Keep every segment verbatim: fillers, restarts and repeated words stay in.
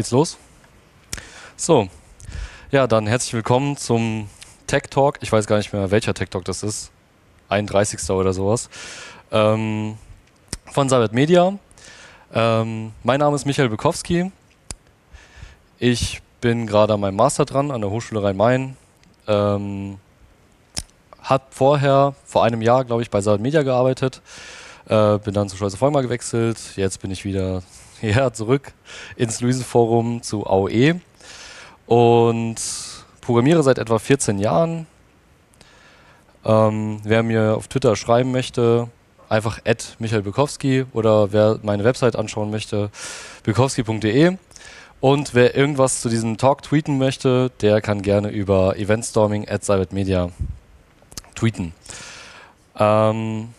geht's los. So, ja, dann herzlich willkommen zum Tech Talk. Ich weiß gar nicht mehr, welcher Tech Talk das ist. einunddreißigster oder sowas. Ähm, von Seibert Media. Ähm, mein Name ist Michael Bykovski. Ich bin gerade an meinem Master dran, an der Hochschule Rhein Main. Ähm, Hat vorher, vor einem Jahr, glaube ich, bei Seibert Media gearbeitet. Äh, bin dann zu Schweizer gewechselt. Jetzt bin ich wieder hierher zurück ins Luisenforum zu A O E. Und programmiere seit etwa vierzehn Jahren. Ähm, wer mir auf Twitter schreiben möchte, einfach at michael bykovski oder wer meine Website anschauen möchte, bykovski punkt de. Und wer irgendwas zu diesem Talk tweeten möchte, der kann gerne über Eventstorming at Seibert Media tweeten. Ähm,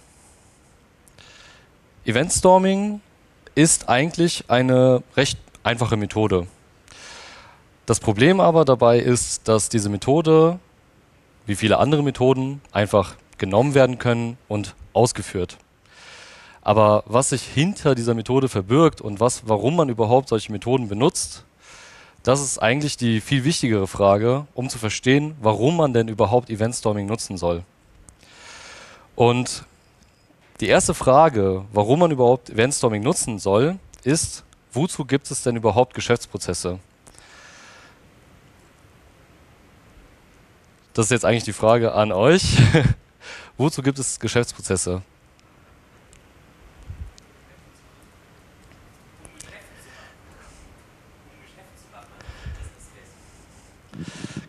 Eventstorming ist eigentlich eine recht einfache Methode. Das Problem aber dabei ist, dass diese Methode, wie viele andere Methoden, einfach genommen werden können und ausgeführt. Aber was sich hinter dieser Methode verbirgt und was, warum man überhaupt solche Methoden benutzt, das ist eigentlich die viel wichtigere Frage, um zu verstehen, warum man denn überhaupt Eventstorming nutzen soll. Und die erste Frage, warum man überhaupt Eventstorming nutzen soll, ist, wozu gibt es denn überhaupt Geschäftsprozesse? Das ist jetzt eigentlich die Frage an euch. Wozu gibt es Geschäftsprozesse?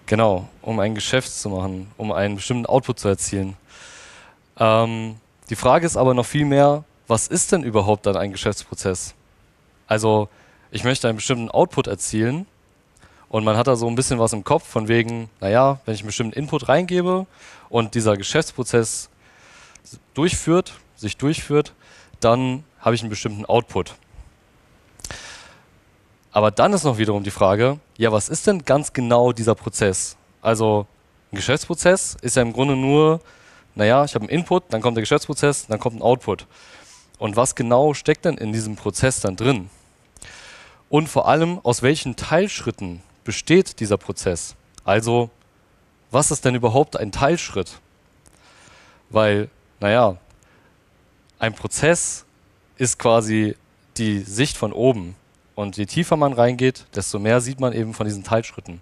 Genau, um ein Geschäft zu machen, um einen bestimmten Output zu erzielen. Ähm, die Frage ist aber noch viel mehr, was ist denn überhaupt dann ein Geschäftsprozess? Also, ich möchte einen bestimmten Output erzielen und man hat da so ein bisschen was im Kopf von wegen, naja, wenn ich einen bestimmten Input reingebe und dieser Geschäftsprozess durchführt, sich durchführt, dann habe ich einen bestimmten Output. Aber dann ist noch wiederum die Frage, ja, was ist denn ganz genau dieser Prozess? Also ein Geschäftsprozess ist ja im Grunde nur, naja, ich habe einen Input, dann kommt der Geschäftsprozess, dann kommt ein Output. Und was genau steckt denn in diesem Prozess dann drin? Und vor allem, aus welchen Teilschritten besteht dieser Prozess? Also, was ist denn überhaupt ein Teilschritt? Weil, naja, ein Prozess ist quasi die Sicht von oben. Und je tiefer man reingeht, desto mehr sieht man eben von diesen Teilschritten.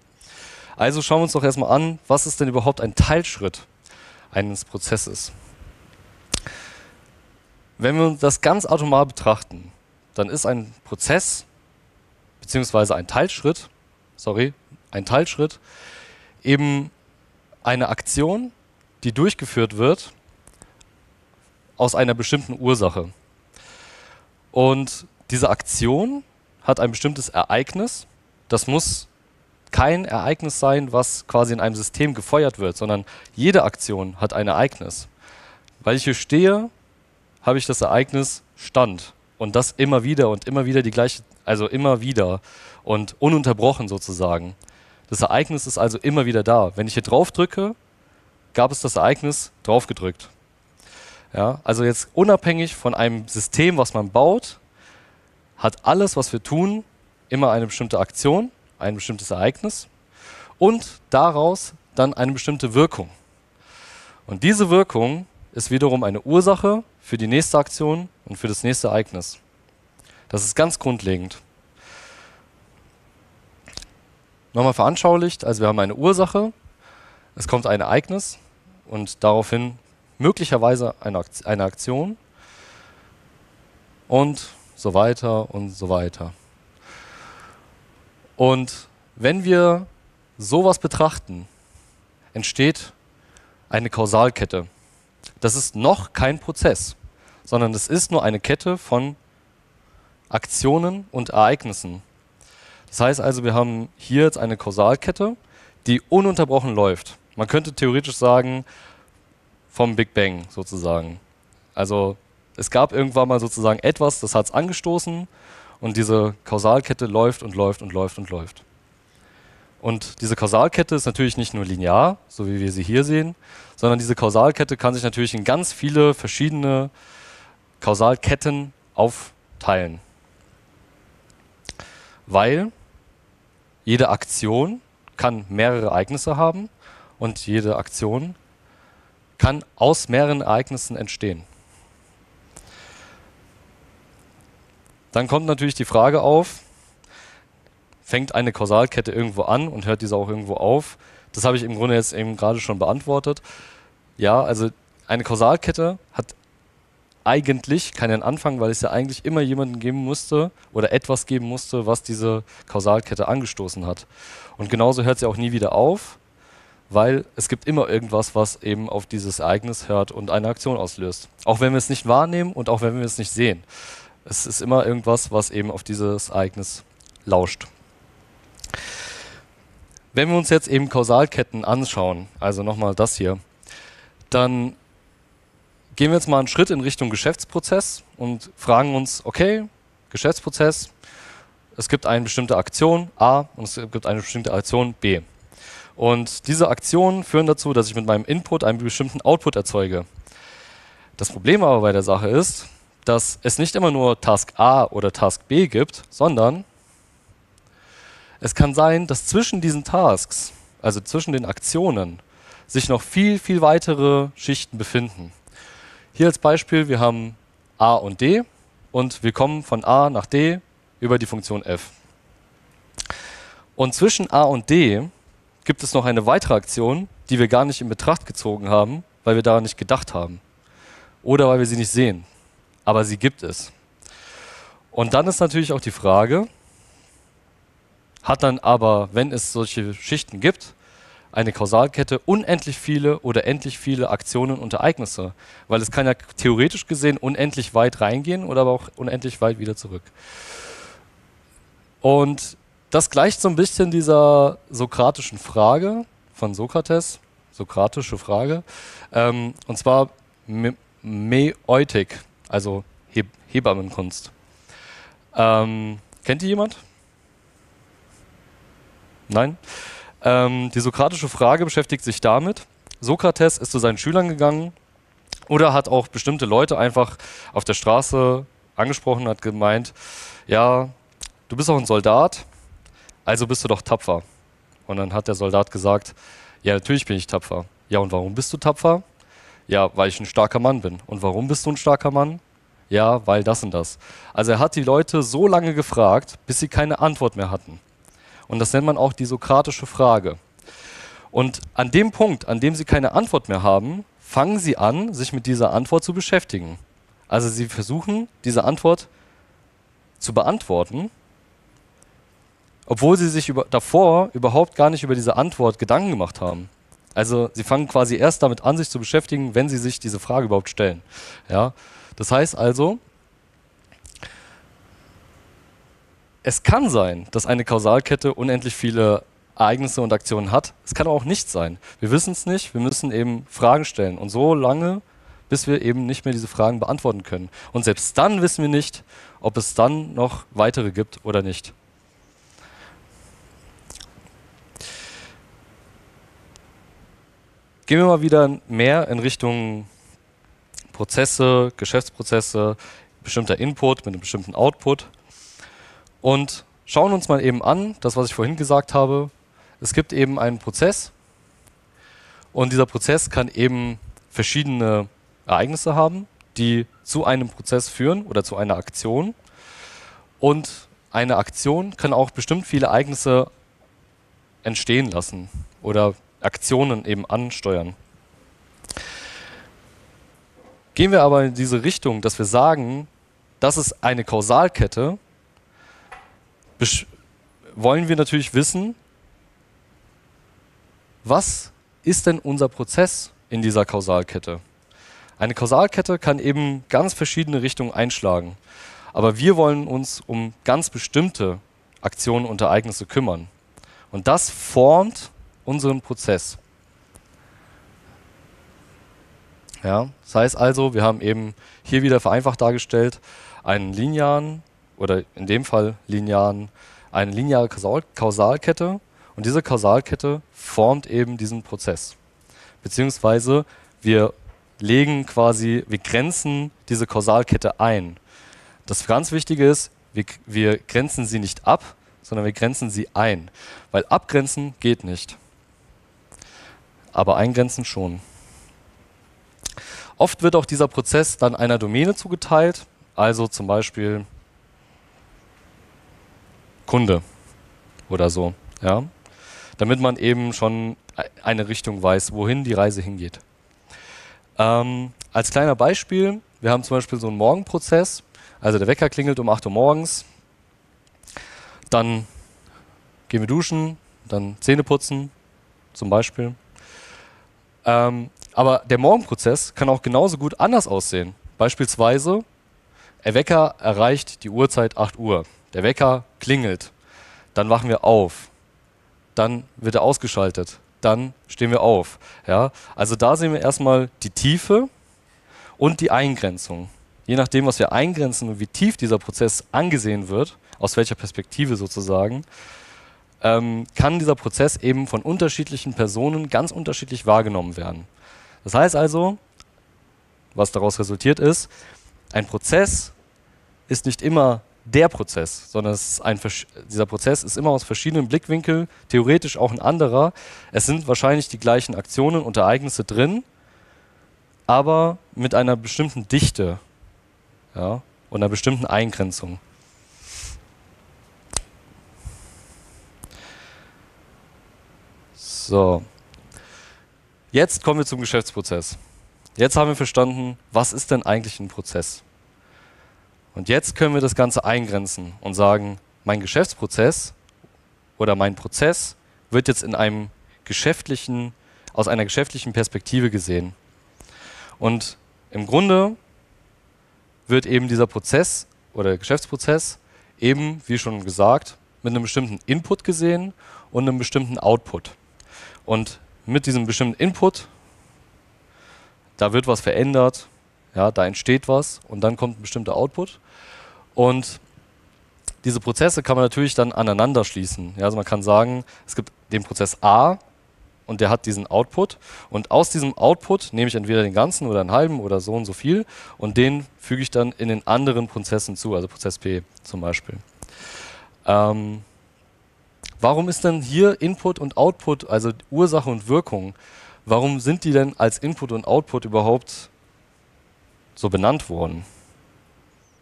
Also schauen wir uns doch erstmal an, was ist denn überhaupt ein Teilschritt eines Prozesses? Wenn wir uns das ganz atomar betrachten, dann ist ein Prozess, beziehungsweise ein Teilschritt, sorry, ein Teilschritt, eben eine Aktion, die durchgeführt wird aus einer bestimmten Ursache. Und diese Aktion hat ein bestimmtes Ereignis. Das muss kein Ereignis sein, was quasi in einem System gefeuert wird, sondern jede Aktion hat ein Ereignis. Weil ich hier stehe, habe ich das Ereignis Stand. Und das immer wieder und immer wieder die gleiche, also immer wieder und ununterbrochen sozusagen. Das Ereignis ist also immer wieder da. Wenn ich hier drauf drücke, gab es das Ereignis drauf gedrückt. Ja, also jetzt unabhängig von einem System, was man baut, hat alles, was wir tun, immer eine bestimmte Aktion, ein bestimmtes Ereignis und daraus dann eine bestimmte Wirkung. Und diese Wirkung ist wiederum eine Ursache für die nächste Aktion und für das nächste Ereignis. Das ist ganz grundlegend. Nochmal veranschaulicht, also wir haben eine Ursache, es kommt ein Ereignis und daraufhin möglicherweise eine Aktion und so weiter und so weiter. Und wenn wir sowas betrachten, entsteht eine Kausalkette. Das ist noch kein Prozess, sondern es ist nur eine Kette von Aktionen und Ereignissen. Das heißt also, wir haben hier jetzt eine Kausalkette, die ununterbrochen läuft. Man könnte theoretisch sagen, vom Big Bang sozusagen. Also es gab irgendwann mal sozusagen etwas, das hat es angestoßen und diese Kausalkette läuft und läuft und läuft und läuft. Und diese Kausalkette ist natürlich nicht nur linear, so wie wir sie hier sehen, sondern diese Kausalkette kann sich natürlich in ganz viele verschiedene Kausalketten aufteilen. Weil jede Aktion kann mehrere Ereignisse haben und jede Aktion kann aus mehreren Ereignissen entstehen. Dann kommt natürlich die Frage auf, fängt eine Kausalkette irgendwo an und hört diese auch irgendwo auf? Das habe ich im Grunde jetzt eben gerade schon beantwortet. Ja, also eine Kausalkette hat eigentlich keinen Anfang, weil es ja eigentlich immer jemanden geben musste oder etwas geben musste, was diese Kausalkette angestoßen hat. Und genauso hört sie auch nie wieder auf, weil es gibt immer irgendwas, was eben auf dieses Ereignis hört und eine Aktion auslöst. Auch wenn wir es nicht wahrnehmen und auch wenn wir es nicht sehen. Es ist immer irgendwas, was eben auf dieses Ereignis lauscht. Wenn wir uns jetzt eben Kausalketten anschauen, also nochmal das hier, dann gehen wir jetzt mal einen Schritt in Richtung Geschäftsprozess und fragen uns, okay, Geschäftsprozess, es gibt eine bestimmte Aktion A und es gibt eine bestimmte Aktion B. Und diese Aktionen führen dazu, dass ich mit meinem Input einen bestimmten Output erzeuge. Das Problem aber bei der Sache ist, dass es nicht immer nur Task A oder Task B gibt, sondern es kann sein, dass zwischen diesen Tasks, also zwischen den Aktionen, sich noch viel, viel weitere Schichten befinden. Hier als Beispiel, wir haben A und D und wir kommen von A nach D über die Funktion f. Und zwischen A und D gibt es noch eine weitere Aktion, die wir gar nicht in Betracht gezogen haben, weil wir daran nicht gedacht haben oder weil wir sie nicht sehen. Aber sie gibt es. Und dann ist natürlich auch die Frage, hat dann aber, wenn es solche Schichten gibt, eine Kausalkette unendlich viele oder endlich viele Aktionen und Ereignisse, weil es kann ja theoretisch gesehen unendlich weit reingehen oder aber auch unendlich weit wieder zurück. Und das gleicht so ein bisschen dieser sokratischen Frage von Sokrates, sokratische Frage, ähm, und zwar Me- Mäeutik, also He- Hebammenkunst. Ähm, kennt die jemand? Nein? Ähm, die sokratische Frage beschäftigt sich damit, Sokrates ist zu seinen Schülern gegangen oder hat auch bestimmte Leute einfach auf der Straße angesprochen und hat gemeint, ja, du bist auch ein Soldat, also bist du doch tapfer. Und dann hat der Soldat gesagt, ja, natürlich bin ich tapfer. Ja, und warum bist du tapfer? Ja, weil ich ein starker Mann bin. Und warum bist du ein starker Mann? Ja, weil das und das. Also er hat die Leute so lange gefragt, bis sie keine Antwort mehr hatten. Und das nennt man auch die sokratische Frage. Und an dem Punkt, an dem sie keine Antwort mehr haben, fangen sie an, sich mit dieser Antwort zu beschäftigen. Also sie versuchen, diese Antwort zu beantworten, obwohl sie sich über, davor überhaupt gar nicht über diese Antwort Gedanken gemacht haben. Also sie fangen quasi erst damit an, sich zu beschäftigen, wenn sie sich diese Frage überhaupt stellen. Ja? Das heißt also, es kann sein, dass eine Kausalkette unendlich viele Ereignisse und Aktionen hat. Es kann auch nicht sein. Wir wissen es nicht, wir müssen eben Fragen stellen. Und so lange, bis wir eben nicht mehr diese Fragen beantworten können. Und selbst dann wissen wir nicht, ob es dann noch weitere gibt oder nicht. Gehen wir mal wieder mehr in Richtung Prozesse, Geschäftsprozesse, bestimmter Input mit einem bestimmten Output. Und schauen uns mal eben an, das was ich vorhin gesagt habe, es gibt eben einen Prozess und dieser Prozess kann eben verschiedene Ereignisse haben, die zu einem Prozess führen oder zu einer Aktion. Und eine Aktion kann auch bestimmt viele Ereignisse entstehen lassen oder Aktionen eben ansteuern. Gehen wir aber in diese Richtung, dass wir sagen, das ist eine Kausalkette, wollen wir natürlich wissen, was ist denn unser Prozess in dieser Kausalkette? Eine Kausalkette kann eben ganz verschiedene Richtungen einschlagen, aber wir wollen uns um ganz bestimmte Aktionen und Ereignisse kümmern. Und das formt unseren Prozess. Ja, das heißt also, wir haben eben hier wieder vereinfacht dargestellt einen linearen, oder in dem Fall linearen, eine lineare Kausal- Kausalkette und diese Kausalkette formt eben diesen Prozess. Beziehungsweise wir legen quasi, wir grenzen diese Kausalkette ein. Das ganz Wichtige ist, wir, wir grenzen sie nicht ab, sondern wir grenzen sie ein, weil abgrenzen geht nicht, aber eingrenzen schon. Oft wird auch dieser Prozess dann einer Domäne zugeteilt, also zum Beispiel Kunde oder so, ja, damit man eben schon eine Richtung weiß, wohin die Reise hingeht. Ähm, als kleiner Beispiel, wir haben zum Beispiel so einen Morgenprozess, also der Wecker klingelt um acht Uhr morgens, dann gehen wir duschen, dann Zähne putzen zum Beispiel. Ähm, Aber der Morgenprozess kann auch genauso gut anders aussehen. Beispielsweise, der Wecker erreicht die Uhrzeit acht Uhr. Der Wecker klingelt. Dann wachen wir auf. Dann wird er ausgeschaltet. Dann stehen wir auf. Ja? Also da sehen wir erstmal die Tiefe und die Eingrenzung. Je nachdem, was wir eingrenzen und wie tief dieser Prozess angesehen wird, aus welcher Perspektive sozusagen, ähm, kann dieser Prozess eben von unterschiedlichen Personen ganz unterschiedlich wahrgenommen werden. Das heißt also, was daraus resultiert ist, ein Prozess ist nicht immer der Prozess, sondern es ist ein, dieser Prozess ist immer aus verschiedenen Blickwinkeln, theoretisch auch ein anderer. Es sind wahrscheinlich die gleichen Aktionen und Ereignisse drin, aber mit einer bestimmten Dichte, ja, und einer bestimmten Eingrenzung. So. Jetzt kommen wir zum Geschäftsprozess. Jetzt haben wir verstanden, was ist denn eigentlich ein Prozess? Und jetzt können wir das Ganze eingrenzen und sagen, mein Geschäftsprozess oder mein Prozess wird jetzt in einem geschäftlichen, aus einer geschäftlichen Perspektive gesehen. Und im Grunde wird eben dieser Prozess oder Geschäftsprozess eben, wie schon gesagt, mit einem bestimmten Input gesehen und einem bestimmten Output. Und mit diesem bestimmten Input, da wird was verändert, ja, da entsteht was und dann kommt ein bestimmter Output. Und diese Prozesse kann man natürlich dann aneinander schließen. Ja, also man kann sagen, es gibt den Prozess A und der hat diesen Output und aus diesem Output nehme ich entweder den ganzen oder einen halben oder so und so viel und den füge ich dann in den anderen Prozessen zu, also Prozess B zum Beispiel. Ähm, Warum ist denn hier Input und Output, also Ursache und Wirkung, warum sind die denn als Input und Output überhaupt so benannt worden?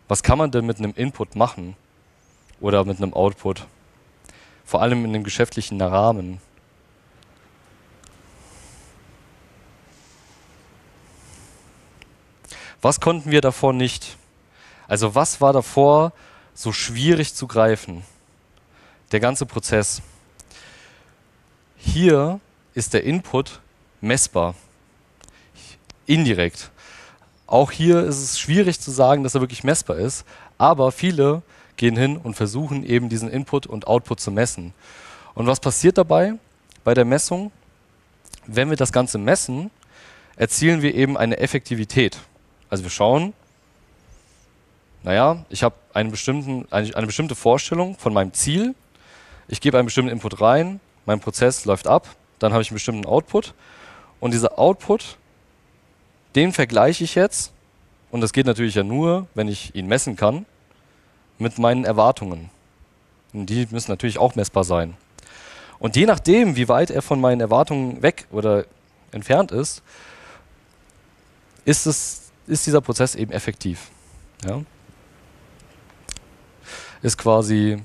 Was kann man denn mit einem Input machen oder mit einem Output? Vor allem in dem geschäftlichen Rahmen. Was konnten wir davor nicht? Also was war davor so schwierig zu greifen? Der ganze Prozess. Hier ist der Input messbar, indirekt. Auch hier ist es schwierig zu sagen, dass er wirklich messbar ist, aber viele gehen hin und versuchen eben diesen Input und Output zu messen. Und was passiert dabei bei der Messung? Wenn wir das Ganze messen, erzielen wir eben eine Effektivität. Also wir schauen, naja, ich habe eine, eine, eine bestimmte Vorstellung von meinem Ziel. Ich gebe einen bestimmten Input rein, mein Prozess läuft ab, dann habe ich einen bestimmten Output und dieser Output, den vergleiche ich jetzt, und das geht natürlich ja nur, wenn ich ihn messen kann, mit meinen Erwartungen. Und die müssen natürlich auch messbar sein. Und je nachdem, wie weit er von meinen Erwartungen weg oder entfernt ist, ist, es, ist dieser Prozess eben effektiv. Ja? Ist quasi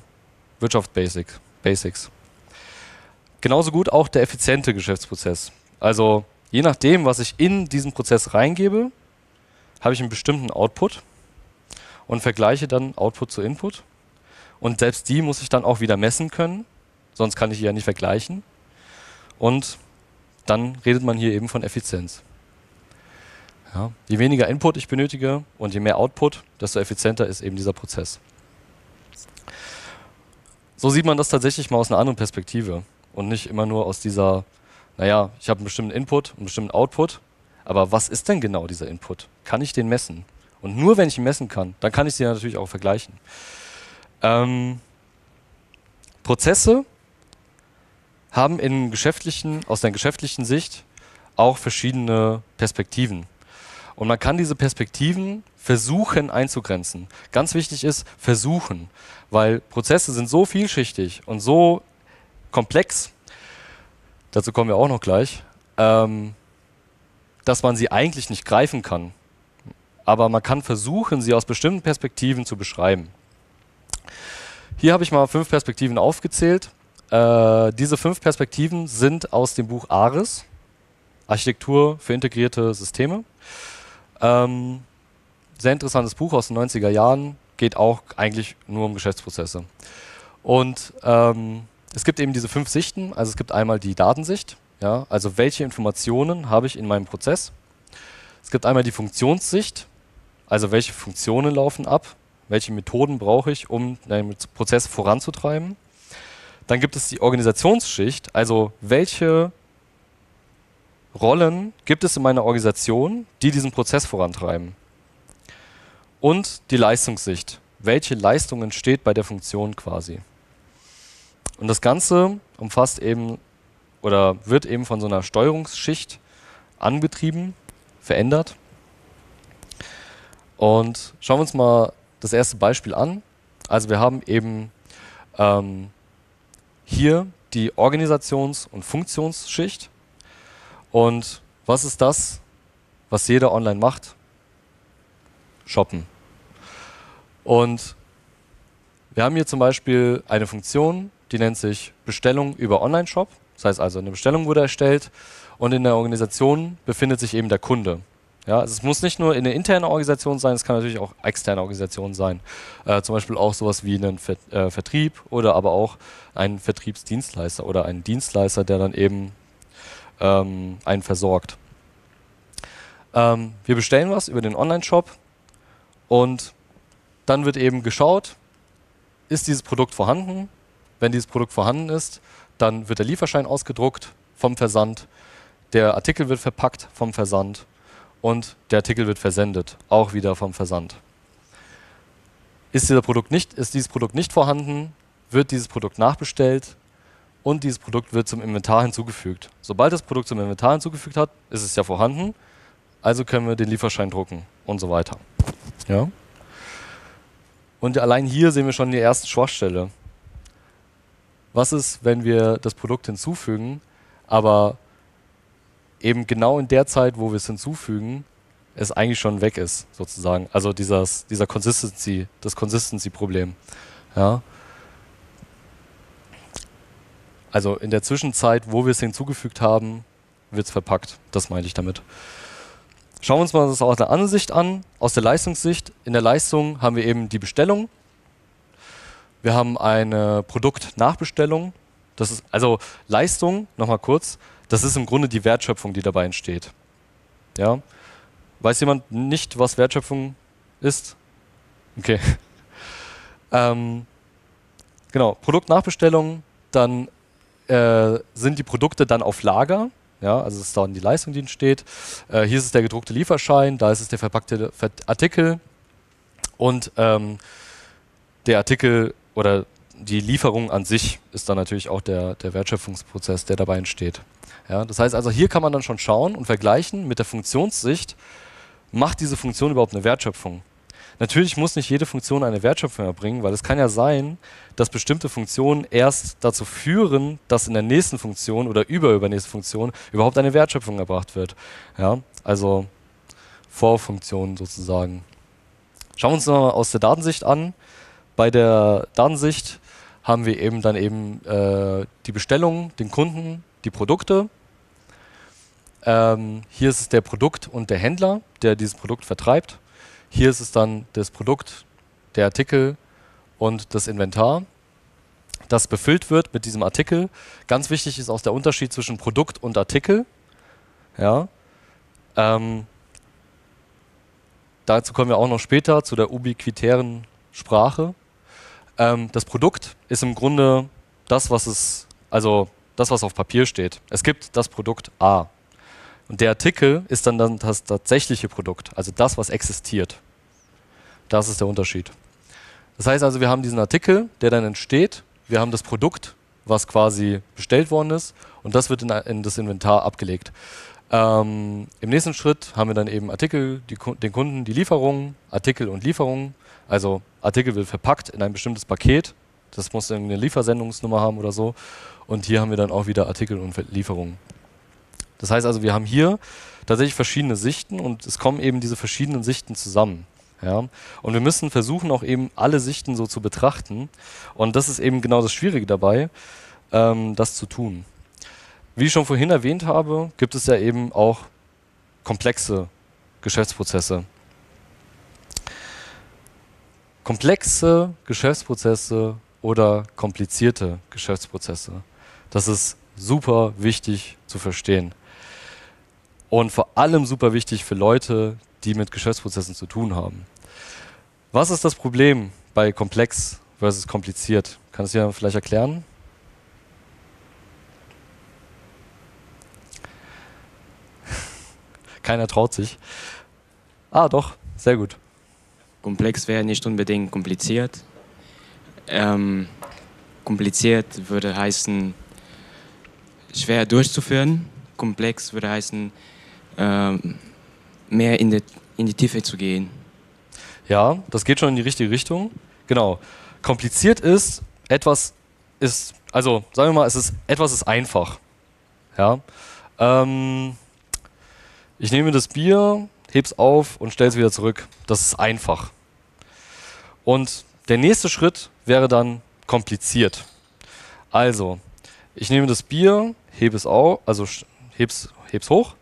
Wirtschaft Basic, Basics. Genauso gut auch der effiziente Geschäftsprozess. Also je nachdem, was ich in diesen Prozess reingebe, habe ich einen bestimmten Output und vergleiche dann Output zu Input. Und selbst die muss ich dann auch wieder messen können, sonst kann ich die ja nicht vergleichen. Und dann redet man hier eben von Effizienz. Ja, je weniger Input ich benötige und je mehr Output, desto effizienter ist eben dieser Prozess. So sieht man das tatsächlich mal aus einer anderen Perspektive und nicht immer nur aus dieser, naja, ich habe einen bestimmten Input, einen bestimmten Output, aber was ist denn genau dieser Input? Kann ich den messen? Und nur wenn ich ihn messen kann, dann kann ich sie natürlich auch vergleichen. Ähm, Prozesse haben in geschäftlichen, aus der geschäftlichen Sicht auch verschiedene Perspektiven. Und man kann diese Perspektiven versuchen einzugrenzen. Ganz wichtig ist, versuchen, weil Prozesse sind so vielschichtig und so komplex, dazu kommen wir auch noch gleich, ähm, dass man sie eigentlich nicht greifen kann. Aber man kann versuchen, sie aus bestimmten Perspektiven zu beschreiben. Hier habe ich mal fünf Perspektiven aufgezählt. Äh, diese fünf Perspektiven sind aus dem Buch ARIS, Architektur für integrierte Systeme. Ähm, sehr interessantes Buch aus den neunziger Jahren, geht auch eigentlich nur um Geschäftsprozesse. Und ähm, es gibt eben diese fünf Sichten, also es gibt einmal die Datensicht, ja, also welche Informationen habe ich in meinem Prozess. Es gibt einmal die Funktionssicht, also welche Funktionen laufen ab, welche Methoden brauche ich, um den Prozess voranzutreiben. Dann gibt es die Organisationsschicht, also welche Rollen gibt es in meiner Organisation, die diesen Prozess vorantreiben. Und die Leistungssicht, welche Leistung entsteht bei der Funktion quasi. Und das Ganze umfasst eben oder wird eben von so einer Steuerungsschicht angetrieben, verändert. Und schauen wir uns mal das erste Beispiel an. Also wir haben eben ähm, hier die Organisations- und Funktionsschicht. Und was ist das, was jeder online macht? Shoppen. Und wir haben hier zum Beispiel eine Funktion, die nennt sich Bestellung über Online-Shop. Das heißt also, eine Bestellung wurde erstellt und in der Organisation befindet sich eben der Kunde. Ja, also es muss nicht nur eine interne Organisation sein, es kann natürlich auch externe Organisationen sein. Äh, zum Beispiel auch sowas wie einen Ver äh, Vertrieb oder aber auch einen Vertriebsdienstleister oder einen Dienstleister, der dann eben ähm, einen versorgt. Ähm, wir bestellen was über den Online-Shop und dann wird eben geschaut, ist dieses Produkt vorhanden? Wenn dieses Produkt vorhanden ist, dann wird der Lieferschein ausgedruckt vom Versand, der Artikel wird verpackt vom Versand und der Artikel wird versendet, auch wieder vom Versand. Ist, dieser Produkt nicht, ist dieses Produkt nicht vorhanden, wird dieses Produkt nachbestellt und dieses Produkt wird zum Inventar hinzugefügt. Sobald das Produkt zum Inventar hinzugefügt hat, ist es ja vorhanden, also können wir den Lieferschein drucken und so weiter. Ja. Und allein hier sehen wir schon die erste Schwachstelle. Was ist, wenn wir das Produkt hinzufügen, aber eben genau in der Zeit, wo wir es hinzufügen, es eigentlich schon weg ist, sozusagen. Also dieses, dieser Consistency, das Consistency-Problem. Ja. Also in der Zwischenzeit, wo wir es hinzugefügt haben, wird es verpackt. Das meine ich damit. Schauen wir uns mal das aus der anderen Sicht an, aus der Leistungssicht. In der Leistung haben wir eben die Bestellung. Wir haben eine Produktnachbestellung. Das ist also Leistung, nochmal kurz, das ist im Grunde die Wertschöpfung, die dabei entsteht. Ja? Weiß jemand nicht, was Wertschöpfung ist? Okay. ähm, genau, Produktnachbestellung, dann äh, sind die Produkte dann auf Lager. Ja, also es ist dann die Leistung, die entsteht. Äh, hier ist es der gedruckte Lieferschein, da ist es der verpackte Artikel. Und ähm, der Artikel oder die Lieferung an sich ist dann natürlich auch der, der Wertschöpfungsprozess, der dabei entsteht. Ja, das heißt also, hier kann man dann schon schauen und vergleichen mit der Funktionssicht, macht diese Funktion überhaupt eine Wertschöpfung? Natürlich muss nicht jede Funktion eine Wertschöpfung erbringen, weil es kann ja sein, dass bestimmte Funktionen erst dazu führen, dass in der nächsten Funktion oder überübernächsten Funktion überhaupt eine Wertschöpfung erbracht wird. Ja, also Vorfunktionen sozusagen. Schauen wir uns mal aus der Datensicht an. Bei der Datensicht haben wir eben dann eben äh, die Bestellung, den Kunden, die Produkte. Ähm, hier ist es der Produkt und der Händler, der dieses Produkt vertreibt. Hier ist es dann das Produkt, der Artikel und das Inventar, das befüllt wird mit diesem Artikel. Ganz wichtig ist auch der Unterschied zwischen Produkt und Artikel. Ja. Ähm, dazu kommen wir auch noch später zu der ubiquitären Sprache. Das Produkt ist im Grunde das, was es, also das, was auf Papier steht. Es gibt das Produkt A. Und der Artikel ist dann, dann das tatsächliche Produkt, also das, was existiert. Das ist der Unterschied. Das heißt also, wir haben diesen Artikel, der dann entsteht. Wir haben das Produkt, was quasi bestellt worden ist. Und das wird in, in das Inventar abgelegt. Ähm, Im nächsten Schritt haben wir dann eben Artikel, die, den Kunden die Lieferung, Artikel und Lieferung. Also Artikel wird verpackt in ein bestimmtes Paket. Das muss eine Liefersendungsnummer haben oder so. Und hier haben wir dann auch wieder Artikel und Lieferung. Das heißt also, wir haben hier tatsächlich verschiedene Sichten und es kommen eben diese verschiedenen Sichten zusammen. Ja? Und wir müssen versuchen, auch eben alle Sichten so zu betrachten. Und das ist eben genau das Schwierige dabei, ähm, das zu tun. Wie ich schon vorhin erwähnt habe, gibt es ja eben auch komplexe Geschäftsprozesse. Komplexe Geschäftsprozesse oder komplizierte Geschäftsprozesse. Das ist super wichtig zu verstehen. Und vor allem super wichtig für Leute, die mit Geschäftsprozessen zu tun haben. Was ist das Problem bei komplex versus kompliziert? Kann es jemand vielleicht erklären? Keiner traut sich. Ah, doch, sehr gut. Komplex wäre nicht unbedingt kompliziert. Ähm, kompliziert würde heißen, schwer durchzuführen. Komplex würde heißen, ähm, mehr in die, in die Tiefe zu gehen. Ja, das geht schon in die richtige Richtung. Genau. Kompliziert ist, etwas ist, also sagen wir mal, es ist, etwas ist einfach. Ja. Ähm, ich nehme das Bier, heb's auf und stell's wieder zurück. Das ist einfach. Und der nächste Schritt wäre dann kompliziert. Also, ich nehme das Bier, hebe es auf, also heb's, heb's hoch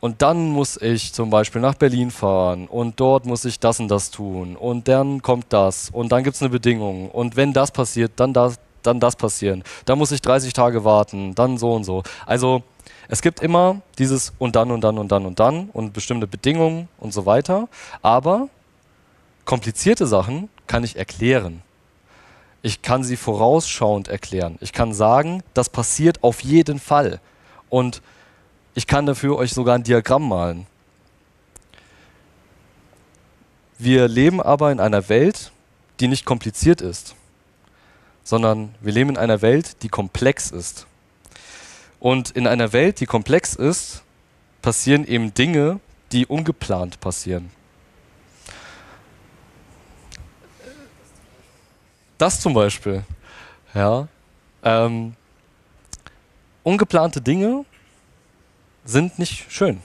und dann muss ich zum Beispiel nach Berlin fahren und dort muss ich das und das tun und dann kommt das und dann gibt es eine Bedingung und wenn das passiert, dann das, dann das passieren. Dann muss ich dreißig Tage warten, dann so und so. Also es gibt immer dieses und dann und dann und dann und dann und bestimmte Bedingungen und so weiter, aber komplizierte Sachen kann ich erklären. Ich kann sie vorausschauend erklären. Ich kann sagen, das passiert auf jeden Fall. Und ich kann dafür euch sogar ein Diagramm malen. Wir leben aber in einer Welt, die nicht kompliziert ist, sondern wir leben in einer Welt, die komplex ist. Und in einer Welt, die komplex ist, passieren eben Dinge, die ungeplant passieren. Das zum Beispiel, ja. Ähm, ungeplante Dinge sind nicht schön,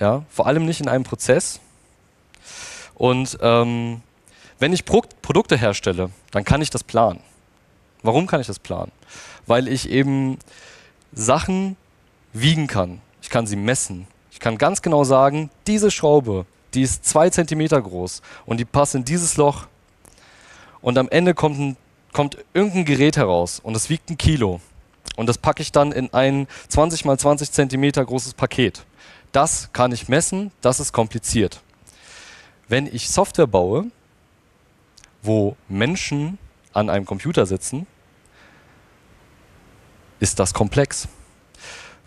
ja, vor allem nicht in einem Prozess. Und ähm, wenn ich Pro- Produkte herstelle, dann kann ich das planen. Warum kann ich das planen? Weil ich eben Sachen wiegen kann. Ich kann sie messen. Ich kann ganz genau sagen, diese Schraube, die ist zwei Zentimeter groß und die passt in dieses Loch. Und am Ende kommt, ein, kommt irgendein Gerät heraus und es wiegt ein Kilo. Und das packe ich dann in ein zwanzig mal zwanzig Zentimeter großes Paket. Das kann ich messen, das ist kompliziert. Wenn ich Software baue, wo Menschen an einem Computer sitzen, ist das komplex.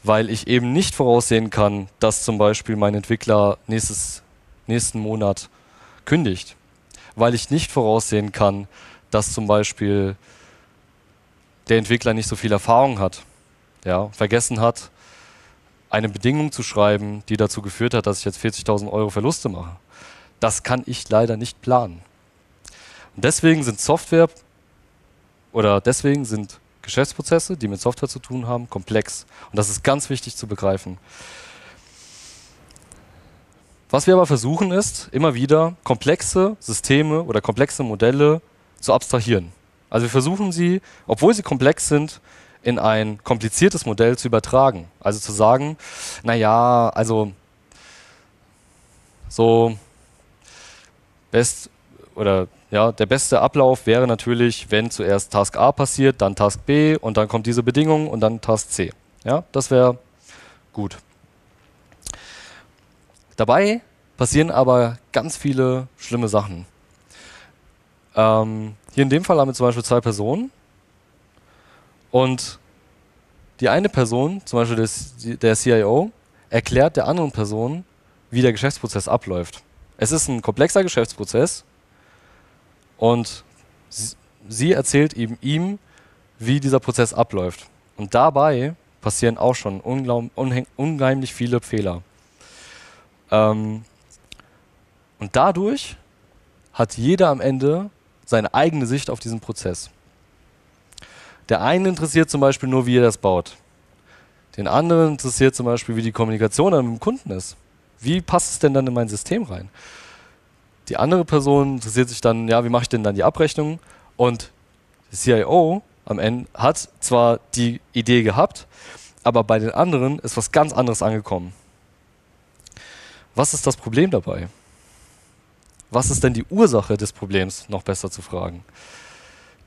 Weil ich eben nicht voraussehen kann, dass zum Beispiel mein Entwickler nächstes, nächsten Monat kündigt. Weil ich nicht voraussehen kann, dass zum Beispiel der Entwickler nicht so viel Erfahrung hat, ja, vergessen hat, eine Bedingung zu schreiben, die dazu geführt hat, dass ich jetzt vierzigtausend Euro Verluste mache. Das kann ich leider nicht planen. Und deswegen sind Software oder deswegen sind Geschäftsprozesse, die mit Software zu tun haben, komplex. Und das ist ganz wichtig zu begreifen. Was wir aber versuchen ist, immer wieder komplexe Systeme oder komplexe Modelle zu abstrahieren. Also wir versuchen sie, obwohl sie komplex sind, in ein kompliziertes Modell zu übertragen. Also zu sagen, naja, also so best oder ja, der beste Ablauf wäre natürlich, wenn zuerst Task A passiert, dann Task B und dann kommt diese Bedingung und dann Task C. Ja, das wäre gut. Dabei passieren aber ganz viele schlimme Sachen. Ähm, hier in dem Fall haben wir zum Beispiel zwei Personen und die eine Person, zum Beispiel des, der C I O, erklärt der anderen Person, wie der Geschäftsprozess abläuft. Es ist ein komplexer Geschäftsprozess und sie erzählt eben ihm, wie dieser Prozess abläuft. Und dabei passieren auch schon unheimlich viele Fehler. Ähm, und dadurch hat jeder am Ende seine eigene Sicht auf diesen Prozess. Der einen interessiert zum Beispiel nur, wie er das baut. Den anderen interessiert zum Beispiel, wie die Kommunikation dann mit dem Kunden ist. Wie passt es denn dann in mein System rein? Die andere Person interessiert sich dann, ja, wie mache ich denn dann die Abrechnung? Und der C I O am Ende hat zwar die Idee gehabt, aber bei den anderen ist was ganz anderes angekommen. Was ist das Problem dabei? Was ist denn die Ursache des Problems, noch besser zu fragen?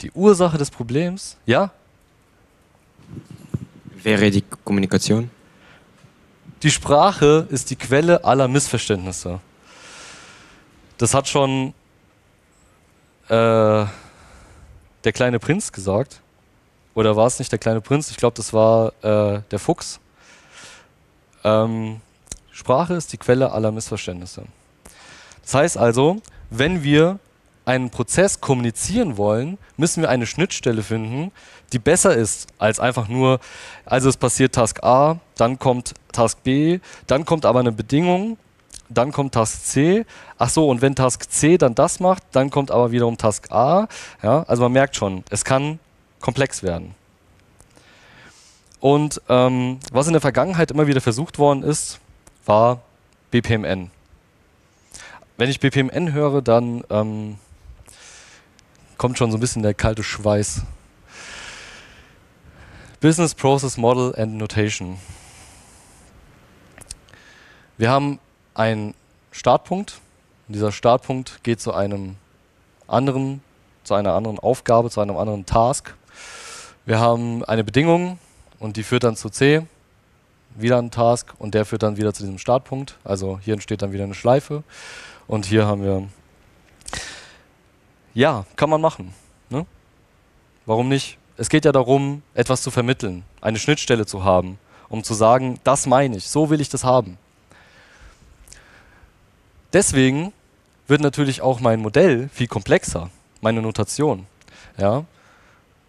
Die Ursache des Problems, ja? Wäre die Kommunikation? Die Sprache ist die Quelle aller Missverständnisse. Das hat schon äh, der kleine Prinz gesagt. Oder war es nicht der kleine Prinz? Ich glaube, das war äh, der Fuchs. Ähm, Sprache ist die Quelle aller Missverständnisse. Das heißt also, wenn wir einen Prozess kommunizieren wollen, müssen wir eine Schnittstelle finden, die besser ist als einfach nur, also es passiert Task A, dann kommt Task B, dann kommt aber eine Bedingung, dann kommt Task C, ach so, und wenn Task C dann das macht, dann kommt aber wiederum Task A. Ja, also man merkt schon, es kann komplex werden. Und ähm, was in der Vergangenheit immer wieder versucht worden ist, war B P M N. Wenn ich B P M N höre, dann ähm, kommt schon so ein bisschen der kalte Schweiß. Business Process Model and Notation. Wir haben einen Startpunkt. Und dieser Startpunkt geht zu einem anderen, zu einer anderen Aufgabe, zu einem anderen Task. Wir haben eine Bedingung und die führt dann zu C. Wieder ein Task und der führt dann wieder zu diesem Startpunkt. Also hier entsteht dann wieder eine Schleife. Und hier haben wir, ja, kann man machen. Ne? Warum nicht? Es geht ja darum, etwas zu vermitteln, eine Schnittstelle zu haben, um zu sagen, das meine ich, so will ich das haben. Deswegen wird natürlich auch mein Modell viel komplexer, meine Notation. Ja?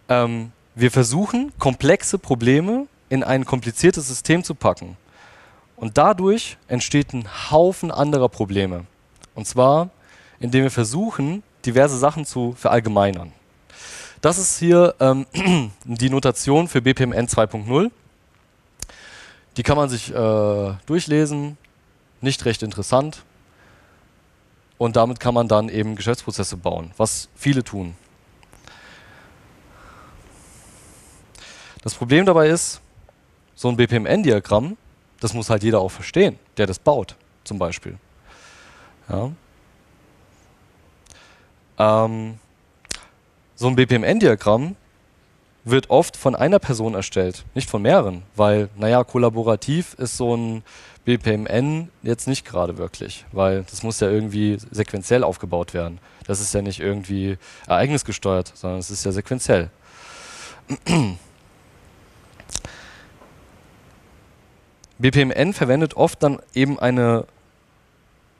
Ähm, wir versuchen, komplexe Probleme in ein kompliziertes System zu packen. Und dadurch entsteht ein Haufen anderer Probleme. Und zwar, indem wir versuchen, diverse Sachen zu verallgemeinern. Das ist hier ähm, die Notation für B P M N zwei punkt null. Die kann man sich äh, durchlesen, nicht recht interessant. Und damit kann man dann eben Geschäftsprozesse bauen, was viele tun. Das Problem dabei ist, so ein B P M N-Diagramm, das muss halt jeder auch verstehen, der das baut, zum Beispiel. Ja. Ähm, so ein B P M N-Diagramm wird oft von einer Person erstellt, nicht von mehreren, weil, naja, kollaborativ ist so ein B P M N jetzt nicht gerade wirklich, weil das muss ja irgendwie sequenziell aufgebaut werden. Das ist ja nicht irgendwie ereignisgesteuert, sondern es ist ja sequenziell. B P M N verwendet oft dann eben eine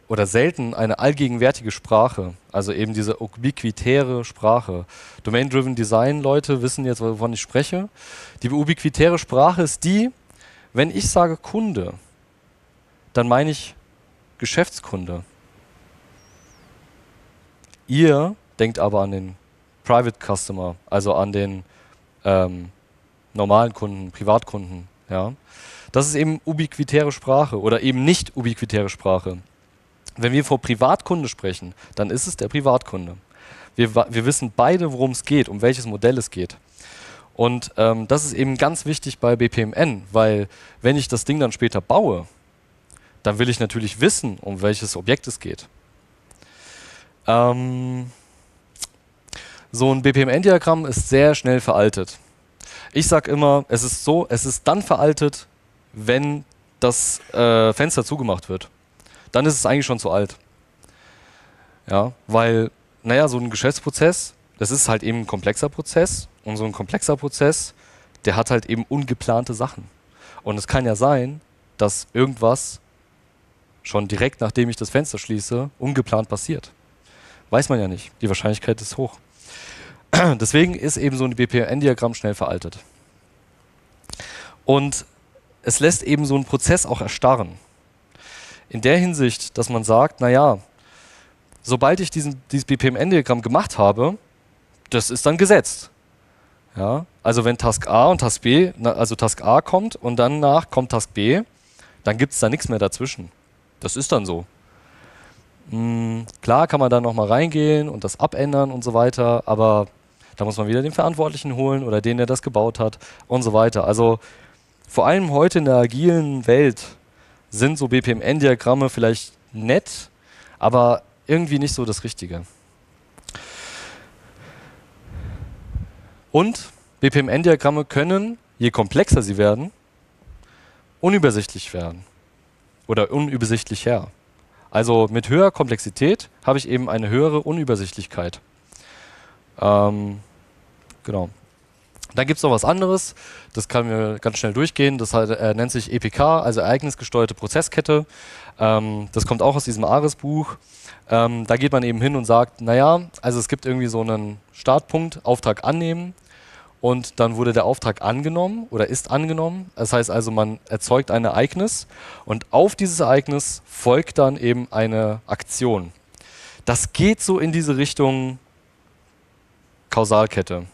oder selten eine allgegenwärtige Sprache, also eben diese ubiquitäre Sprache. Domain-Driven Design-Leute wissen jetzt, wovon ich spreche. Die ubiquitäre Sprache ist die, wenn ich sage Kunde, dann meine ich Geschäftskunde. Ihr denkt aber an den Private Customer, also an den ähm, normalen Kunden, Privatkunden. Ja? Das ist eben ubiquitäre Sprache oder eben nicht ubiquitäre Sprache. Wenn wir vor Privatkunde sprechen, dann ist es der Privatkunde. Wir, wir wissen beide, worum es geht, um welches Modell es geht. Und ähm, das ist eben ganz wichtig bei B P M N, weil wenn ich das Ding dann später baue, dann will ich natürlich wissen, um welches Objekt es geht. Ähm, so ein B P M N-Diagramm ist sehr schnell veraltet. Ich sage immer, es ist so, es ist dann veraltet, wenn das äh, Fenster zugemacht wird. Dann ist es eigentlich schon zu alt. Ja, weil, naja, so ein Geschäftsprozess, das ist halt eben ein komplexer Prozess. Und so ein komplexer Prozess, der hat halt eben ungeplante Sachen. Und es kann ja sein, dass irgendwas schon direkt, nachdem ich das Fenster schließe, ungeplant passiert. Weiß man ja nicht. Die Wahrscheinlichkeit ist hoch. Deswegen ist eben so ein B P M N-Diagramm schnell veraltet. Und es lässt eben so einen Prozess auch erstarren. In der Hinsicht, dass man sagt, naja, sobald ich diesen, dieses B P M N-Diagramm gemacht habe, das ist dann gesetzt. Ja? Also wenn Task A und Task B, also Task A kommt und danach kommt Task B, dann gibt es da nichts mehr dazwischen. Das ist dann so. Hm, klar kann man da nochmal reingehen und das abändern und so weiter, aber da muss man wieder den Verantwortlichen holen oder den, der das gebaut hat und so weiter. Also vor allem heute in der agilen Welt sind so B P M N-Diagramme vielleicht nett, aber irgendwie nicht so das Richtige. Und B P M N-Diagramme können, je komplexer sie werden, unübersichtlich werden oder unübersichtlicher. Also mit höherer Komplexität habe ich eben eine höhere Unübersichtlichkeit. Ähm, genau. Dann gibt es noch was anderes, das können wir ganz schnell durchgehen, das heißt, äh, nennt sich E P K, also ereignisgesteuerte Prozesskette. Ähm, das kommt auch aus diesem ARIS-Buch. Ähm, da geht man eben hin und sagt, naja, also es gibt irgendwie so einen Startpunkt, Auftrag annehmen und dann wurde der Auftrag angenommen oder ist angenommen. Das heißt also, man erzeugt ein Ereignis und auf dieses Ereignis folgt dann eben eine Aktion. Das geht so in diese Richtung Kausalkette.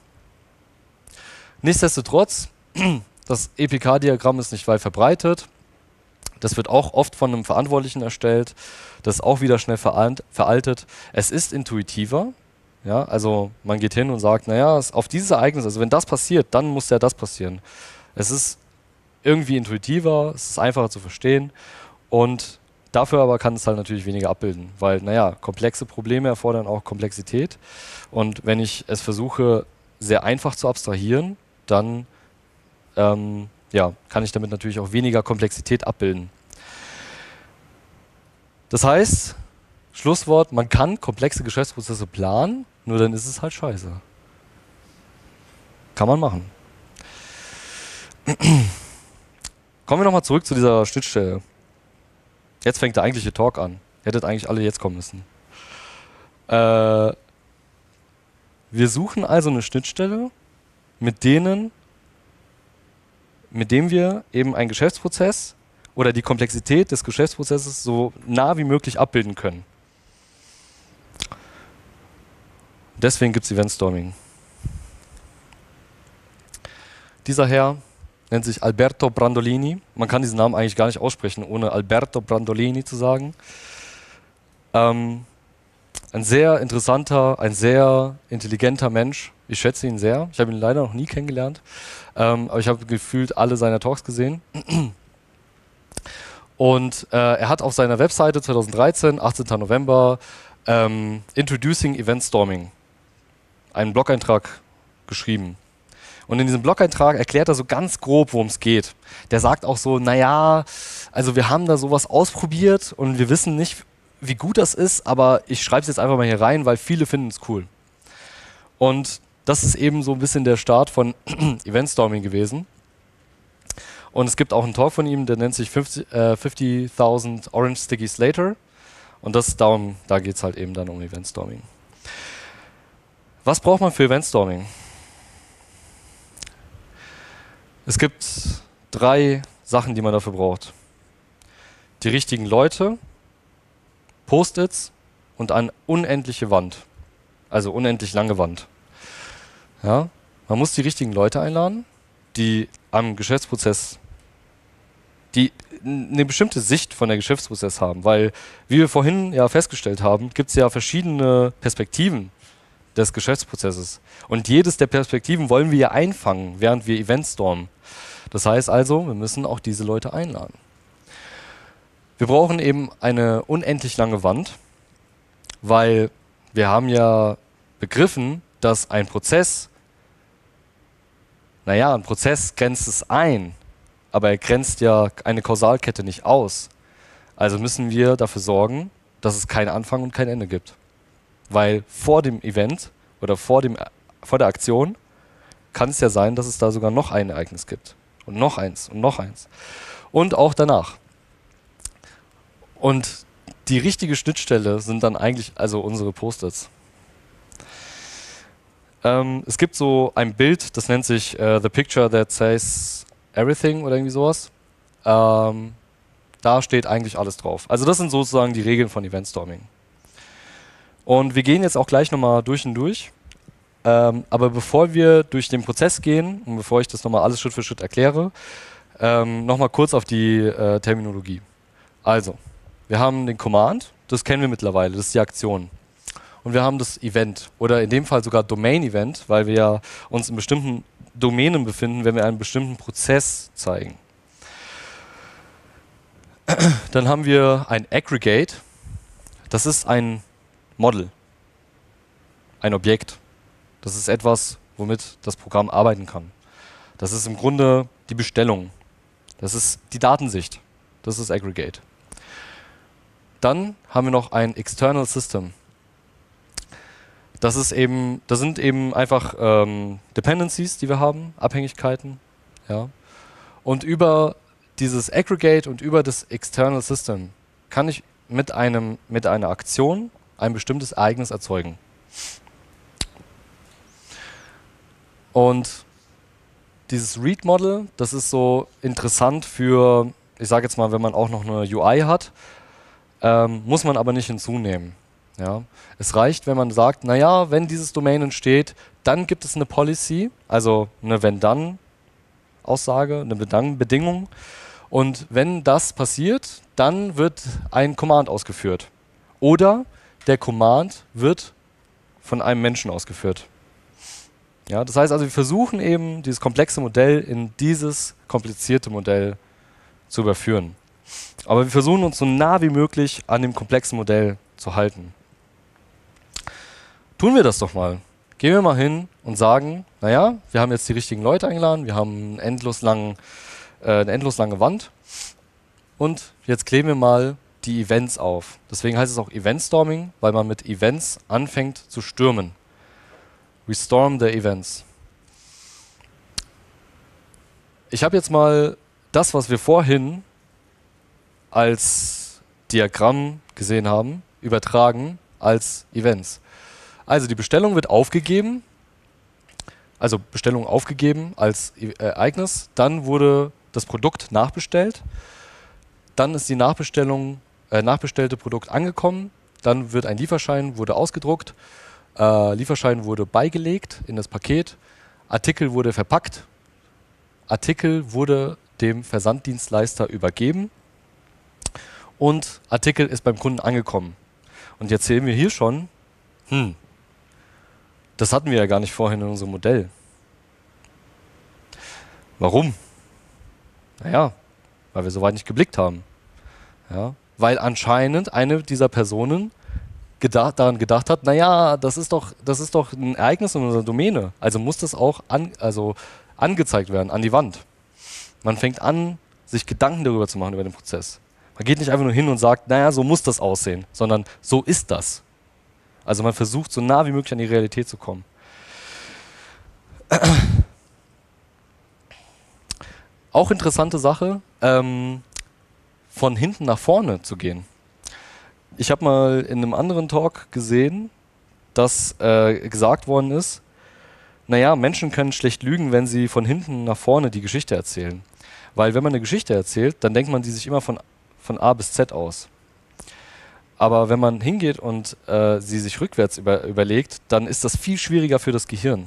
Nichtsdestotrotz, das E P K-Diagramm ist nicht weit verbreitet. Das wird auch oft von einem Verantwortlichen erstellt. Das ist auch wieder schnell veraltet. Es ist intuitiver. Ja, also man geht hin und sagt, naja, auf dieses Ereignis, also wenn das passiert, dann muss ja das passieren. Es ist irgendwie intuitiver, es ist einfacher zu verstehen. Und dafür aber kann es halt natürlich weniger abbilden, weil, naja, komplexe Probleme erfordern auch Komplexität. Und wenn ich es versuche, sehr einfach zu abstrahieren, dann ähm, ja, kann ich damit natürlich auch weniger Komplexität abbilden. Das heißt, Schlusswort, man kann komplexe Geschäftsprozesse planen, nur dann ist es halt scheiße. Kann man machen. Kommen wir nochmal zurück zu dieser Schnittstelle. Jetzt fängt der eigentliche Talk an. Hättet eigentlich alle jetzt kommen müssen. Äh, wir suchen also eine Schnittstelle, mit denen mit dem wir eben einen Geschäftsprozess oder die Komplexität des Geschäftsprozesses so nah wie möglich abbilden können. Deswegen gibt es Eventstorming. Dieser Herr nennt sich Alberto Brandolini. Man kann diesen Namen eigentlich gar nicht aussprechen, ohne Alberto Brandolini zu sagen. Ähm, ein sehr interessanter, ein sehr intelligenter Mensch. Ich schätze ihn sehr. Ich habe ihn leider noch nie kennengelernt, ähm, aber ich habe gefühlt alle seiner Talks gesehen. Und äh, er hat auf seiner Webseite zweitausenddreizehn, achtzehnten November, ähm, Introducing Eventstorming, einen Blog-Eintrag geschrieben. Und in diesem Blog-Eintrag erklärt er so ganz grob, worum es geht. Der sagt auch so, naja, also wir haben da sowas ausprobiert und wir wissen nicht, wie gut das ist, aber ich schreibe es jetzt einfach mal hier rein, weil viele finden es cool. Und das ist eben so ein bisschen der Start von Eventstorming gewesen. Und es gibt auch einen Talk von ihm, der nennt sich fifty thousand Orange Stickies Later. Und das darum, da geht es halt eben dann um Eventstorming. Was braucht man für Eventstorming? Es gibt drei Sachen, die man dafür braucht. Die richtigen Leute, Post-its und eine unendliche Wand. Also unendlich lange Wand. Ja, man muss die richtigen Leute einladen, die am Geschäftsprozess, die eine bestimmte Sicht von der Geschäftsprozess haben, weil, wie wir vorhin ja festgestellt haben, gibt es ja verschiedene Perspektiven des Geschäftsprozesses und jedes der Perspektiven wollen wir ja einfangen, während wir Eventstormen. Das heißt also, wir müssen auch diese Leute einladen. Wir brauchen eben eine unendlich lange Wand, weil wir haben ja begriffen, dass ein Prozess, naja, ein Prozess grenzt es ein, aber er grenzt ja eine Kausalkette nicht aus. Also müssen wir dafür sorgen, dass es keinen Anfang und kein Ende gibt. Weil vor dem Event oder vor, dem, vor der Aktion kann es ja sein, dass es da sogar noch ein Ereignis gibt. Und noch eins und noch eins. Und auch danach. Und die richtige Schnittstelle sind dann eigentlich also unsere Post-its. Ähm, es gibt so ein Bild, das nennt sich uh, The Picture That Says Everything oder irgendwie sowas. Ähm, da steht eigentlich alles drauf. Also das sind sozusagen die Regeln von Eventstorming. Und wir gehen jetzt auch gleich nochmal durch und durch. Ähm, aber bevor wir durch den Prozess gehen und bevor ich das nochmal alles Schritt für Schritt erkläre, ähm, nochmal kurz auf die äh, Terminologie. Also, wir haben den Command, das kennen wir mittlerweile, das ist die Aktion. Und wir haben das Event oder in dem Fall sogar Domain-Event, weil wir ja uns in bestimmten Domänen befinden, wenn wir einen bestimmten Prozess zeigen. Dann haben wir ein Aggregate, das ist ein Model, ein Objekt. Das ist etwas, womit das Programm arbeiten kann. Das ist im Grunde die Bestellung. Das ist die Datensicht. Das ist Aggregate. Dann haben wir noch ein External System. Das ist eben, das sind eben einfach ähm, Dependencies, die wir haben, Abhängigkeiten. Ja. Und über dieses Aggregate und über das External System kann ich mit, einem, mit einer Aktion ein bestimmtes Ereignis erzeugen. Und dieses Read-Model, das ist so interessant für, ich sage jetzt mal, wenn man auch noch eine U I hat, ähm, muss man aber nicht hinzunehmen. Ja. Es reicht, wenn man sagt, naja, wenn dieses Domain entsteht, dann gibt es eine Policy, also eine Wenn-Dann-Aussage, eine Bedingung. Und wenn das passiert, dann wird ein Command ausgeführt. Oder der Command wird von einem Menschen ausgeführt. Ja, das heißt also, wir versuchen eben, dieses komplexe Modell in dieses komplizierte Modell zu überführen. Aber wir versuchen uns so nah wie möglich an dem komplexen Modell zu halten. Tun wir das doch mal. Gehen wir mal hin und sagen, naja, wir haben jetzt die richtigen Leute eingeladen, wir haben einen endlos langen, äh, eine endlos lange Wand und jetzt kleben wir mal die Events auf. Deswegen heißt es auch Eventstorming, weil man mit Events anfängt zu stürmen. We storm the events. Ich habe jetzt mal das, was wir vorhin als Diagramm gesehen haben, übertragen als Events. Also die Bestellung wird aufgegeben, also Bestellung aufgegeben als Ereignis, dann wurde das Produkt nachbestellt, dann ist die Nachbestellung, äh, nachbestellte Produkt angekommen, dann wird ein Lieferschein, wurde ausgedruckt, Uh, Lieferschein wurde beigelegt in das Paket, Artikel wurde verpackt, Artikel wurde dem Versanddienstleister übergeben und Artikel ist beim Kunden angekommen. Und jetzt sehen wir hier schon, hm, das hatten wir ja gar nicht vorhin in unserem Modell. Warum? Naja, weil wir soweit nicht geblickt haben. Ja, weil anscheinend eine dieser Personen Gedacht, daran gedacht hat, naja, das ist doch, das ist doch ein Ereignis in unserer Domäne. Also muss das auch an, also angezeigt werden, an die Wand. Man fängt an, sich Gedanken darüber zu machen, über den Prozess. Man geht nicht einfach nur hin und sagt, naja, so muss das aussehen, sondern so ist das. Also man versucht, so nah wie möglich an die Realität zu kommen. Auch interessante Sache, ähm, von hinten nach vorne zu gehen. Ich habe mal in einem anderen Talk gesehen, dass äh, gesagt worden ist, naja, Menschen können schlecht lügen, wenn sie von hinten nach vorne die Geschichte erzählen. Weil wenn man eine Geschichte erzählt, dann denkt man die sich immer von, von A bis Z aus. Aber wenn man hingeht und äh, sie sich rückwärts über, überlegt, dann ist das viel schwieriger für das Gehirn.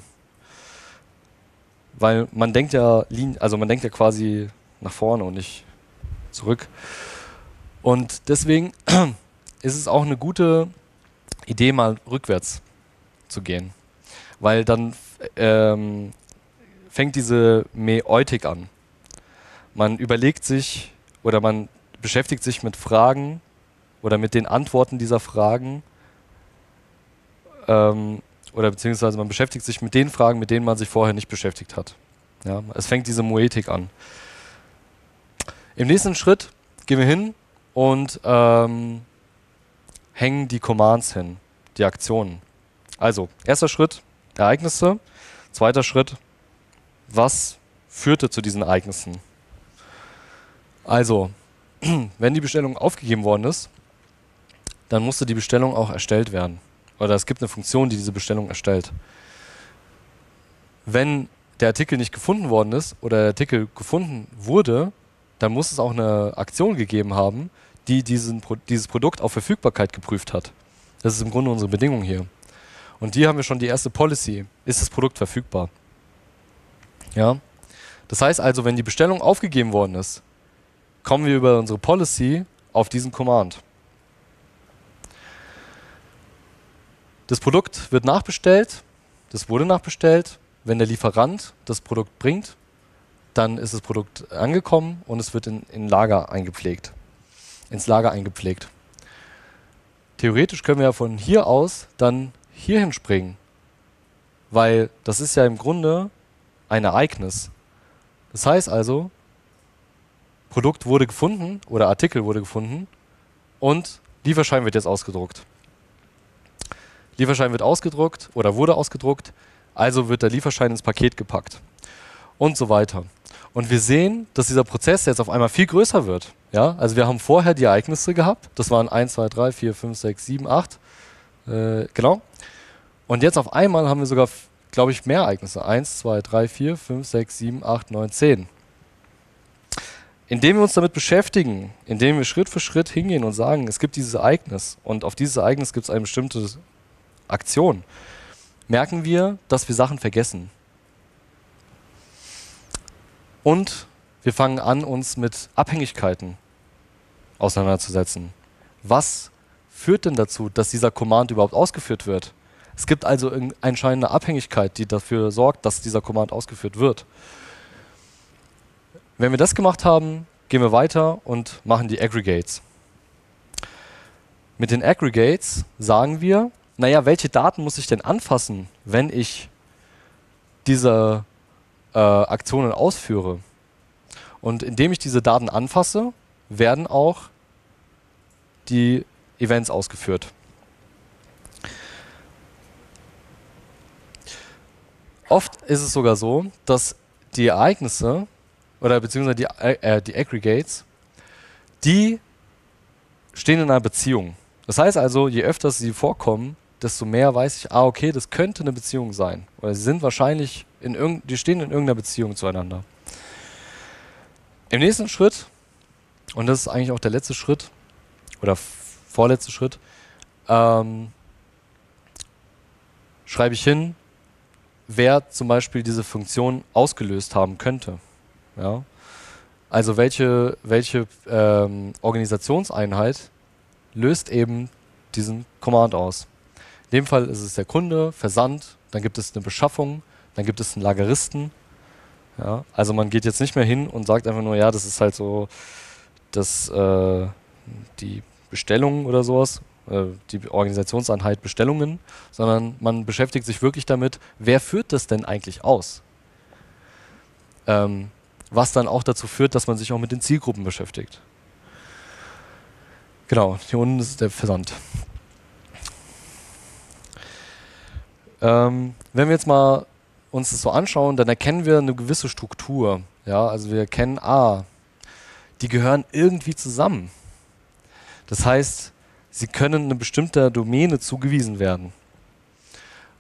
Weil man denkt ja, also man denkt ja quasi nach vorne und nicht zurück. Und deswegen ist es auch eine gute Idee, mal rückwärts zu gehen. Weil dann ähm, fängt diese Mäeutik an. Man überlegt sich oder man beschäftigt sich mit Fragen oder mit den Antworten dieser Fragen ähm, oder beziehungsweise man beschäftigt sich mit den Fragen, mit denen man sich vorher nicht beschäftigt hat. Ja, es fängt diese Moetik an. Im nächsten Schritt gehen wir hin und ähm, hängen die Commands hin, die Aktionen. Also, erster Schritt, Ereignisse. Zweiter Schritt, was führte zu diesen Ereignissen? Also, wenn die Bestellung aufgegeben worden ist, dann musste die Bestellung auch erstellt werden. Oder es gibt eine Funktion, die diese Bestellung erstellt. Wenn der Artikel nicht gefunden worden ist oder der Artikel gefunden wurde, dann muss es auch eine Aktion gegeben haben, die diesen, dieses Produkt auf Verfügbarkeit geprüft hat. Das ist im Grunde unsere Bedingung hier. Und hier haben wir schon die erste Policy. Ist das Produkt verfügbar? Ja. Das heißt also, wenn die Bestellung aufgegeben worden ist, kommen wir über unsere Policy auf diesen Command. Das Produkt wird nachbestellt, das wurde nachbestellt. Wenn der Lieferant das Produkt bringt, dann ist das Produkt angekommen und es wird in, in Lager eingepflegt. ins Lager eingepflegt. Theoretisch können wir ja von hier aus dann hierhin springen, weil das ist ja im Grunde ein Ereignis. Das heißt also, Produkt wurde gefunden oder Artikel wurde gefunden und Lieferschein wird jetzt ausgedruckt. Lieferschein wird ausgedruckt oder wurde ausgedruckt, also wird der Lieferschein ins Paket gepackt und so weiter. Und wir sehen, dass dieser Prozess jetzt auf einmal viel größer wird. Ja? Also wir haben vorher die Ereignisse gehabt, das waren eins, zwei, drei, vier, fünf, sechs, sieben, acht, äh, genau. Und jetzt auf einmal haben wir sogar, glaube ich, mehr Ereignisse. eins, zwei, drei, vier, fünf, sechs, sieben, acht, neun, zehn. Indem wir uns damit beschäftigen, indem wir Schritt für Schritt hingehen und sagen, es gibt dieses Ereignis und auf dieses Ereignis gibt es eine bestimmte Aktion, merken wir, dass wir Sachen vergessen. Und wir fangen an, uns mit Abhängigkeiten auseinanderzusetzen. Was führt denn dazu, dass dieser Command überhaupt ausgeführt wird? Es gibt also anscheinend eine Abhängigkeit, die dafür sorgt, dass dieser Command ausgeführt wird. Wenn wir das gemacht haben, gehen wir weiter und machen die Aggregates. Mit den Aggregates sagen wir, naja, welche Daten muss ich denn anfassen, wenn ich diese Äh, Aktionen ausführe. Und indem ich diese Daten anfasse, werden auch die Events ausgeführt. Oft ist es sogar so, dass die Ereignisse oder beziehungsweise die, äh, die Aggregates, die stehen in einer Beziehung. Das heißt also, je öfter sie vorkommen, desto mehr weiß ich, ah okay, das könnte eine Beziehung sein. Oder sie sind wahrscheinlich in irgend, die stehen in irgendeiner Beziehung zueinander. Im nächsten Schritt, und das ist eigentlich auch der letzte Schritt, oder vorletzte Schritt, ähm, schreibe ich hin, wer zum Beispiel diese Funktion ausgelöst haben könnte. Ja? Also welche, welche ähm, Organisationseinheit löst eben diesen Command aus. In dem Fall ist es der Kunde, Versand, dann gibt es eine Beschaffung, dann gibt es einen Lageristen. Ja, also man geht jetzt nicht mehr hin und sagt einfach nur, ja, das ist halt so das, äh, die Bestellung oder sowas, äh, die Organisationseinheit Bestellungen, sondern man beschäftigt sich wirklich damit, wer führt das denn eigentlich aus? Ähm, was dann auch dazu führt, dass man sich auch mit den Zielgruppen beschäftigt. Genau, hier unten ist der Versand. Wenn wir jetzt mal uns das so anschauen, dann erkennen wir eine gewisse Struktur. Ja, also wir erkennen, ah, die gehören irgendwie zusammen. Das heißt, sie können einer bestimmten Domäne zugewiesen werden.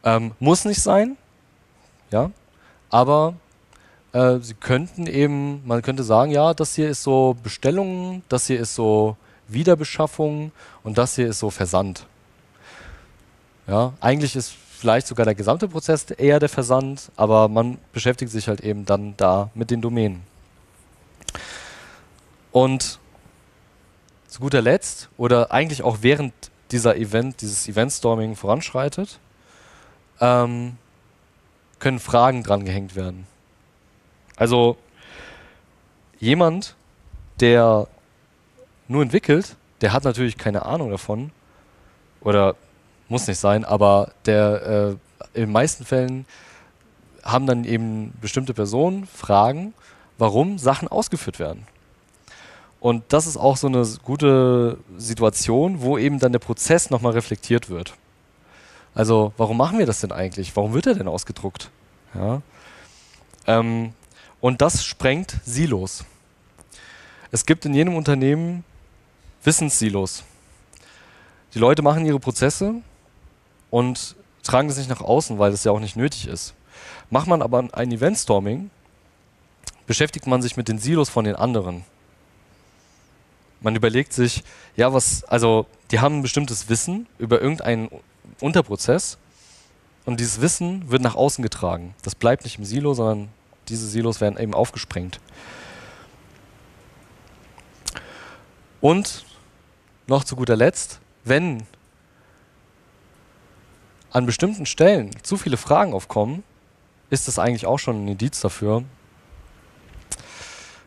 Ähm, muss nicht sein, ja, aber äh, sie könnten eben, man könnte sagen, ja, das hier ist so Bestellungen, das hier ist so Wiederbeschaffung und das hier ist so Versand. Ja, eigentlich ist vielleicht sogar der gesamte Prozess eher der Versand, aber man beschäftigt sich halt eben dann da mit den Domänen. Und zu guter Letzt, oder eigentlich auch während dieser Event, dieses Eventstorming voranschreitet, ähm, können Fragen dran gehängt werden. Also jemand, der nur entwickelt, der hat natürlich keine Ahnung davon, oder muss nicht sein, aber der, äh, in den meisten Fällen haben dann eben bestimmte Personen Fragen, warum Sachen ausgeführt werden. Und das ist auch so eine gute Situation, wo eben dann der Prozess nochmal reflektiert wird. Also warum machen wir das denn eigentlich? Warum wird er denn ausgedruckt? Ja. Ähm, und das sprengt Silos. Es gibt in jedem Unternehmen Wissenssilos. Die Leute machen ihre Prozesse und tragen das nicht nach außen, weil das ja auch nicht nötig ist. Macht man aber ein Eventstorming, beschäftigt man sich mit den Silos von den anderen. Man überlegt sich, ja, was, also die haben ein bestimmtes Wissen über irgendeinen Unterprozess und dieses Wissen wird nach außen getragen. Das bleibt nicht im Silo, sondern diese Silos werden eben aufgesprengt. Und noch zu guter Letzt, wenn an bestimmten Stellen zu viele Fragen aufkommen, ist das eigentlich auch schon ein Indiz dafür.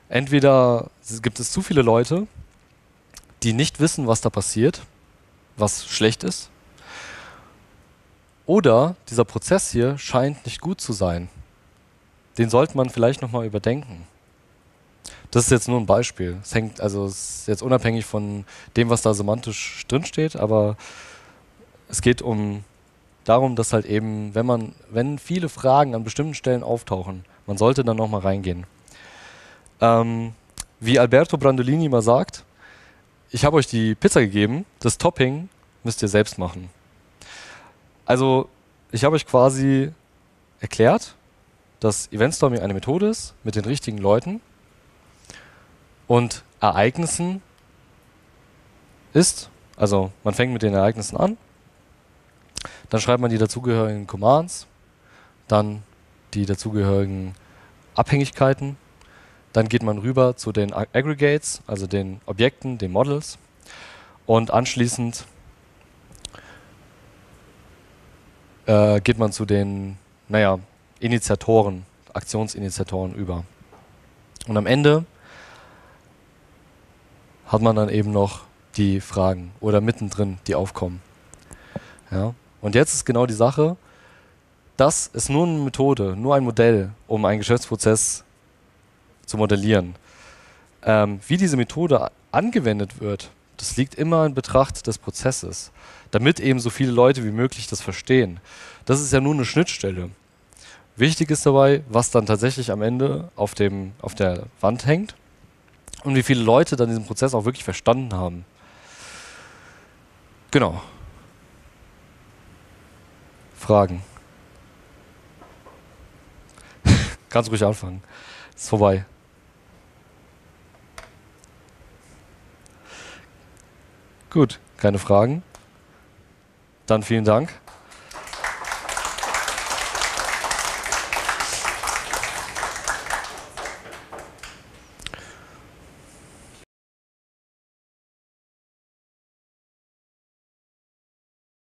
Entweder gibt es zu viele Leute, die nicht wissen, was da passiert, was schlecht ist, oder dieser Prozess hier scheint nicht gut zu sein. Den sollte man vielleicht nochmal überdenken. Das ist jetzt nur ein Beispiel. Es hängt, also es ist jetzt unabhängig von dem, was da semantisch drinsteht, aber es geht um darum, dass halt eben, wenn man, wenn viele Fragen an bestimmten Stellen auftauchen, man sollte dann nochmal reingehen. Ähm, wie Alberto Brandolini mal sagt, ich habe euch die Pizza gegeben, das Topping müsst ihr selbst machen. Also ich habe euch quasi erklärt, dass Eventstorming eine Methode ist, mit den richtigen Leuten und Ereignissen ist, also man fängt mit den Ereignissen an, dann schreibt man die dazugehörigen Commands, dann die dazugehörigen Abhängigkeiten, dann geht man rüber zu den Aggregates, also den Objekten, den Models und anschließend äh, geht man zu den, naja, Initiatoren, Aktionsinitiatoren über. Und am Ende hat man dann eben noch die Fragen oder mittendrin, die aufkommen. Ja. Und jetzt ist genau die Sache, das ist nur eine Methode, nur ein Modell, um einen Geschäftsprozess zu modellieren. Ähm, wie diese Methode angewendet wird, das liegt immer in Betracht des Prozesses, damit eben so viele Leute wie möglich das verstehen. Das ist ja nur eine Schnittstelle. Wichtig ist dabei, was dann tatsächlich am Ende auf, dem, auf der Wand hängt und wie viele Leute dann diesen Prozess auch wirklich verstanden haben. Genau. Fragen. Kannst ruhig anfangen. Ist vorbei. Gut, keine Fragen. Dann vielen Dank.